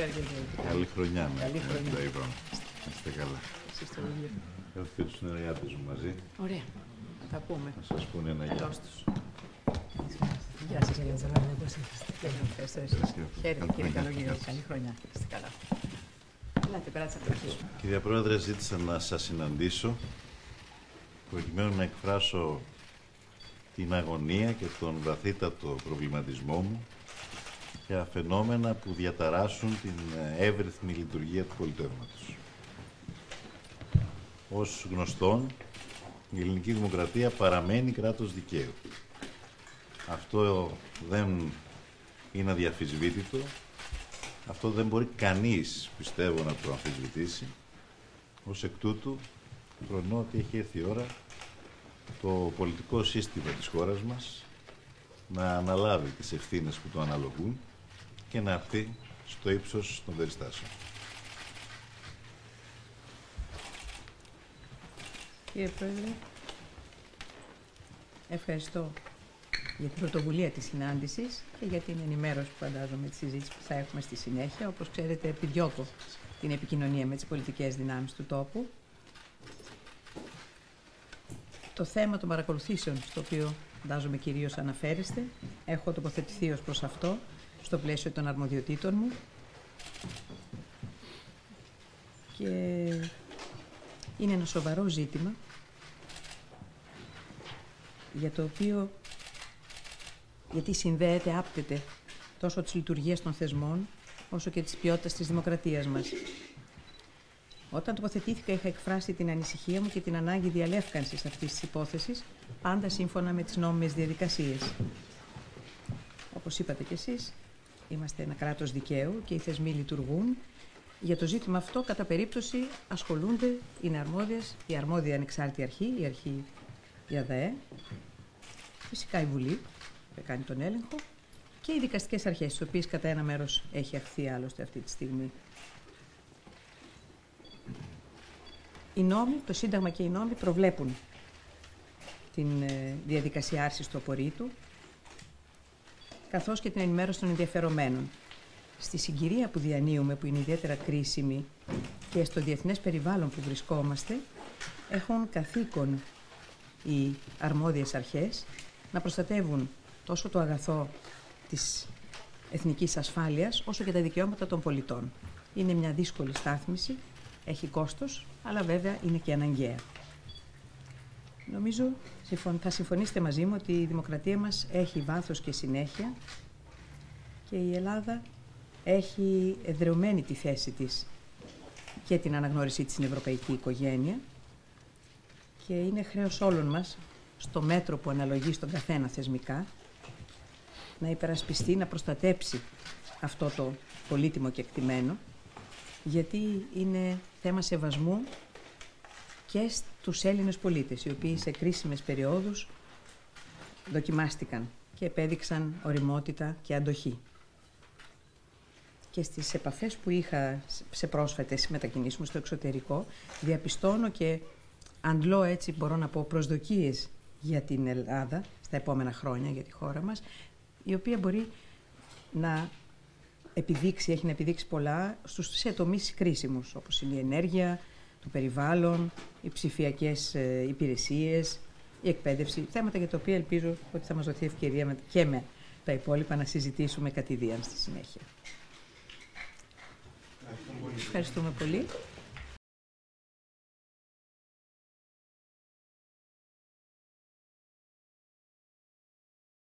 Καλή χρονιά. Καλή χρονιά. Τα είπαμε. Είστε καλά. Έχω και τους συνεργάτες μου μαζί. Ωραία. Θα τα πούμε. Να σας πούνε ένα γεια. Γεια σας, κύριε Τσαβάνη. Πώς είστε? Χαίρετε, κύριε Καλογύρη. Καλή χρονιά. Είστε καλά. Ελάτε, περάτε από εκεί. Κύριε Πρόεδρε, ζήτησα να σας συναντήσω προκειμένου να εκφράσω την αγωνία και τον βαθύτατο προβληματισμό μου για φαινόμενα που διαταράσσουν την εύρυθμη λειτουργία του πολιτεύματος. Ως γνωστόν, η ελληνική δημοκρατία παραμένει κράτος δικαίου. Αυτό δεν είναι αδιαφυσβήτητο. Αυτό δεν μπορεί κανείς, πιστεύω, να το αμφισβητήσει. Ως εκ τούτου, φρονώ ότι έχει έρθει η ώρα το πολιτικό σύστημα της χώρας μας να αναλάβει τις ευθύνες που το αναλογούν και να έρθει στο ύψος των περιστάσεων. Κύριε Πρόεδρε, ευχαριστώ για την πρωτοβουλία της συνάντησης και για την ενημέρωση που φαντάζομαι τη συζήτηση που θα έχουμε στη συνέχεια. Όπως ξέρετε, επιδιώκω την επικοινωνία με τις πολιτικές δυνάμεις του τόπου. Το θέμα των παρακολουθήσεων, στο οποίο φαντάζομαι κυρίως αναφέρεστε, έχω τοποθετηθεί ως προς αυτό, στο πλαίσιο των αρμοδιοτήτων μου. Και είναι ένα σοβαρό ζήτημα, για το οποίο, γιατί συνδέεται, άπτεται τόσο της λειτουργίας των θεσμών, όσο και της ποιότητας της δημοκρατίας μας. Όταν τοποθετήθηκα, είχα εκφράσει την ανησυχία μου και την ανάγκη διαλεύκανσης αυτής της υπόθεσης, πάντα σύμφωνα με τις νόμιμες διαδικασίες. Όπως είπατε κι εσείς, είμαστε ένα κράτος δικαίου και οι θεσμοί λειτουργούν. Για το ζήτημα αυτό, κατά περίπτωση, ασχολούνται, είναι αρμόδιες, η αρμόδια ανεξάρτητη αρχή, η αρχή η ΑΔΑΕ, φυσικά η Βουλή, που κάνει τον έλεγχο, και οι δικαστικές αρχές, τις οποίες κατά ένα μέρος έχει αχθεί άλλωστε αυτή τη στιγμή. Οι νόμοι, το Σύνταγμα και οι νόμοι προβλέπουν την διαδικασία άρσης του απορρίτου, καθώς και την ενημέρωση των ενδιαφερομένων. Στη συγκυρία που διανύουμε, που είναι ιδιαίτερα κρίσιμη, και στο διεθνές περιβάλλον που βρισκόμαστε, έχουν καθήκον οι αρμόδιες αρχές να προστατεύουν τόσο το αγαθό της εθνικής ασφάλειας, όσο και τα δικαιώματα των πολιτών. Είναι μια δύσκολη στάθμιση, έχει κόστος, αλλά βέβαια είναι και αναγκαία. Νομίζω θα συμφωνήσετε μαζί μου ότι η δημοκρατία μας έχει βάθος και συνέχεια και η Ελλάδα έχει εδρεωμένη τη θέση της και την αναγνώρισή της στην ευρωπαϊκή οικογένεια και είναι χρέος όλων μας, στο μέτρο που αναλογεί στον καθένα θεσμικά, να υπερασπιστεί, να προστατέψει αυτό το πολύτιμο κεκτημένο, γιατί είναι θέμα σεβασμού και στους Έλληνες πολίτες, οι οποίοι σε κρίσιμες περιόδους δοκιμάστηκαν και επέδειξαν ωριμότητα και αντοχή. Και στις επαφές που είχα σε πρόσφατες μετακινήσεις μου στο εξωτερικό, διαπιστώνω και αντλώ, έτσι μπορώ να πω, προσδοκίες για την Ελλάδα στα επόμενα χρόνια, για τη χώρα μας, η οποία μπορεί να επιδείξει, έχει να επιδείξει πολλά σε τομείς κρίσιμους, όπως είναι η ενέργεια, το περιβάλλον, οι ψηφιακές υπηρεσίες, η εκπαίδευση, θέματα για τα οποία ελπίζω ότι θα μας δοθεί ευκαιρία και με τα υπόλοιπα να συζητήσουμε κατηδίαν στη συνέχεια. Ευχαριστούμε πολύ.